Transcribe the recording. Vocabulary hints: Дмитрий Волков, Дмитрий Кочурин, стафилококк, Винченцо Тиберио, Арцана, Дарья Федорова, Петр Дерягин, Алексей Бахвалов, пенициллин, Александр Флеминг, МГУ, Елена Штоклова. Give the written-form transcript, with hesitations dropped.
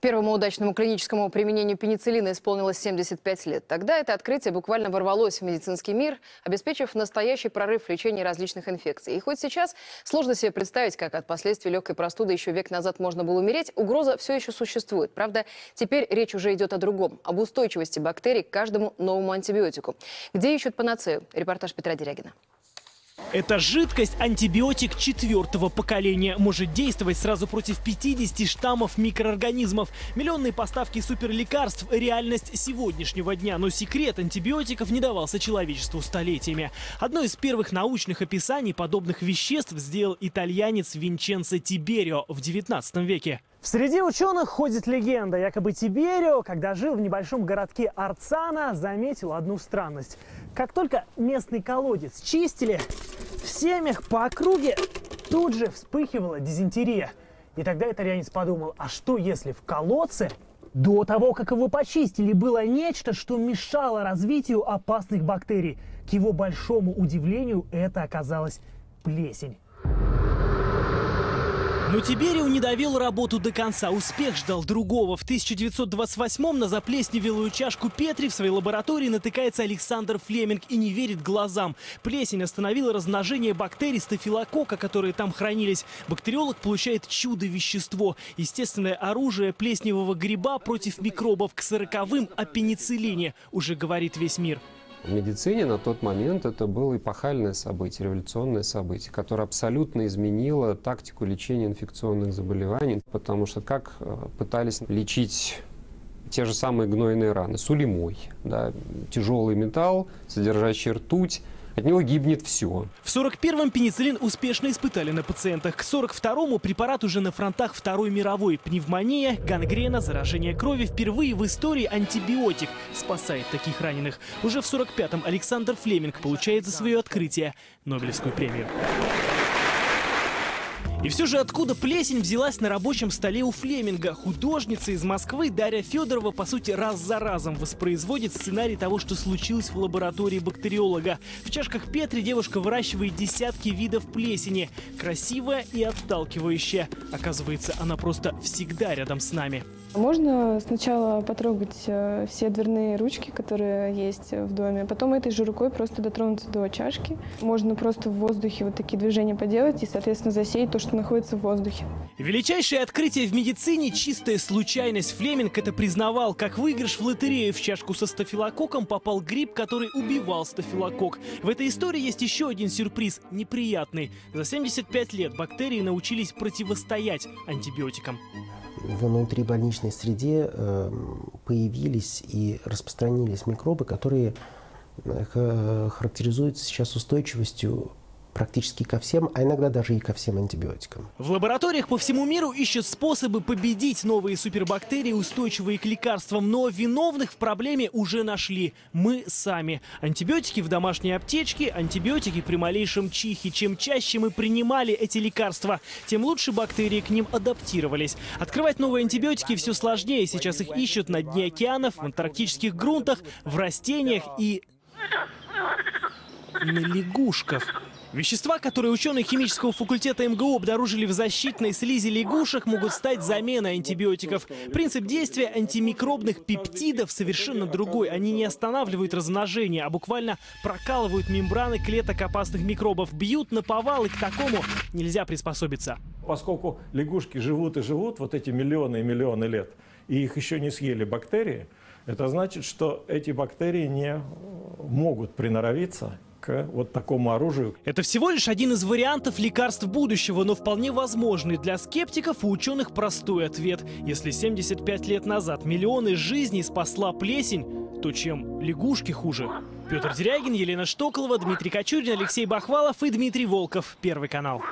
Первому удачному клиническому применению пенициллина исполнилось 75 лет. Тогда это открытие буквально ворвалось в медицинский мир, обеспечив настоящий прорыв в лечении различных инфекций. И хоть сейчас сложно себе представить, как от последствий легкой простуды еще век назад можно было умереть, угроза все еще существует. Правда, теперь речь уже идет о другом, об устойчивости бактерий к каждому новому антибиотику. Где ищут панацею? Репортаж Петра Дерягина. Эта жидкость, антибиотик четвертого поколения, может действовать сразу против 50 штаммов микроорганизмов. Миллионные поставки суперлекарств – реальность сегодняшнего дня. Но секрет антибиотиков не давался человечеству столетиями. Одно из первых научных описаний подобных веществ сделал итальянец Винченцо Тиберио в 19 веке. Среди ученых ходит легенда. Якобы Тиберио, когда жил в небольшом городке Арцана, заметил одну странность. Как только местный колодец чистили, в семьях по округе тут же вспыхивала дизентерия. И тогда итальянец подумал, а что если в колодце до того, как его почистили, было нечто, что мешало развитию опасных бактерий? К его большому удивлению, это оказалась плесень. Но Тиберио не довел работу до конца. Успех ждал другого. В 1928-м на заплесневелую чашку Петри в своей лаборатории натыкается Александр Флеминг и не верит глазам. Плесень остановила размножение бактерий стафилококка, которые там хранились. Бактериолог получает чудо-вещество. Естественное оружие плесневого гриба против микробов. К 40-м о пенициллине уже говорит весь мир. В медицине на тот момент это было эпохальное событие, революционное событие, которое абсолютно изменило тактику лечения инфекционных заболеваний, потому что как пытались лечить те же самые гнойные раны? Сулимой, да, тяжелый металл, содержащий ртуть. От него гибнет все. В 1941-м пенициллин успешно испытали на пациентах. К 1942-му препарат уже на фронтах Второй мировой. Пневмония, гангрена, заражение крови. Впервые в истории антибиотик спасает таких раненых. Уже в 1945-м Александр Флеминг получает за свое открытие Нобелевскую премию. И все же откуда плесень взялась на рабочем столе у Флеминга? Художница из Москвы Дарья Федорова, по сути, раз за разом воспроизводит сценарий того, что случилось в лаборатории бактериолога. В чашках Петри девушка выращивает десятки видов плесени. Красивая и отталкивающая. Оказывается, она просто всегда рядом с нами. Можно сначала потрогать все дверные ручки, которые есть в доме, потом этой же рукой просто дотронуться до чашки. Можно просто в воздухе вот такие движения поделать и, соответственно, засеять то, что находится в воздухе. Величайшее открытие в медицине – чистая случайность. Флеминг это признавал. Как выигрыш в лотерею, в чашку со стафилококком попал гриб, который убивал стафилококк. В этой истории есть еще один сюрприз – неприятный. За 75 лет бактерии научились противостоять антибиотикам. Внутри больничной среде появились и распространились микробы, которые характеризуются сейчас устойчивостью практически ко всем, а иногда даже и ко всем антибиотикам. В лабораториях по всему миру ищут способы победить новые супербактерии, устойчивые к лекарствам. Но виновных в проблеме уже нашли. Мы сами. Антибиотики в домашней аптечке, антибиотики при малейшем чихе. Чем чаще мы принимали эти лекарства, тем лучше бактерии к ним адаптировались. Открывать новые антибиотики все сложнее. Сейчас их ищут на дне океанов, в антарктических грунтах, в растениях и на лягушках. Вещества, которые ученые химического факультета МГУ обнаружили в защитной слизи лягушек, могут стать заменой антибиотиков. Принцип действия антимикробных пептидов совершенно другой. Они не останавливают размножение, а буквально прокалывают мембраны клеток опасных микробов. Бьют наповал, и к такому нельзя приспособиться. Поскольку лягушки живут и живут вот эти миллионы и миллионы лет, и их еще не съели бактерии, это значит, что эти бактерии не могут приноровиться к вот такому оружию. Это всего лишь один из вариантов лекарств будущего, но вполне возможный для скептиков и ученых простой ответ. Если 75 лет назад миллионы жизней спасла плесень, то чем лягушки хуже? Петр Дерягин, Елена Штоклова, Дмитрий Кочурин, Алексей Бахвалов и Дмитрий Волков. Первый канал.